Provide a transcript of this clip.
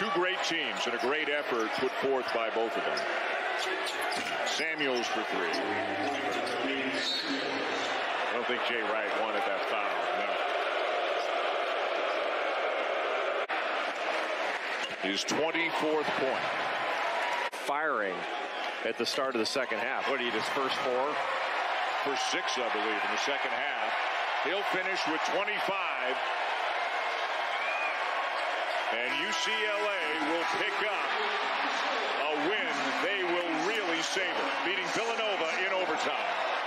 Two great teams and a great effort put forth by both of them. Samuels for three. I don't think Jay Wright wanted that foul. No. His 24th point. Firing at the start of the second half. What do you, his first four? First six, I believe, in the second half. He'll finish with 25. And UCLA will pick up a win they will really savor, beating Villanova in overtime.